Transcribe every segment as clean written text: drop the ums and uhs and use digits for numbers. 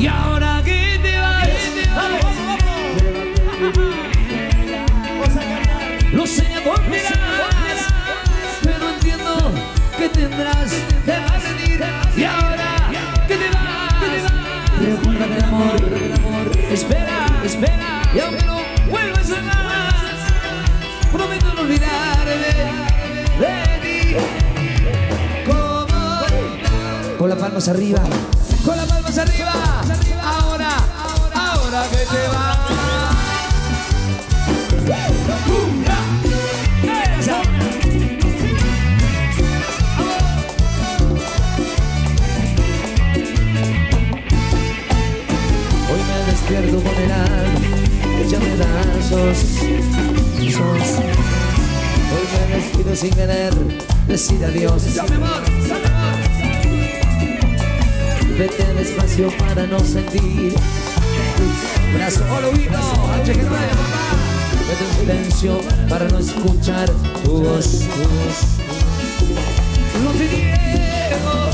Y ahora que te vas, lo sé, comprenderás, pero entiendo que tendrás que venir. Y ahora que te vas, recuerda que el amor espera, espera. Y aunque no vuelvas a más, prometo no olvidarme de ti. Con las palmas arriba, con las palmas arriba. Ahora, ahora que te vas. Hoy me despierto con el alma hecha pedazos. Hoy me despido sin querer decir adiós. Vete despacio para no sentir tus brazos. Vete en silencio para no escuchar tu voz. No te niego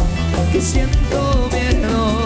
que siento miedo.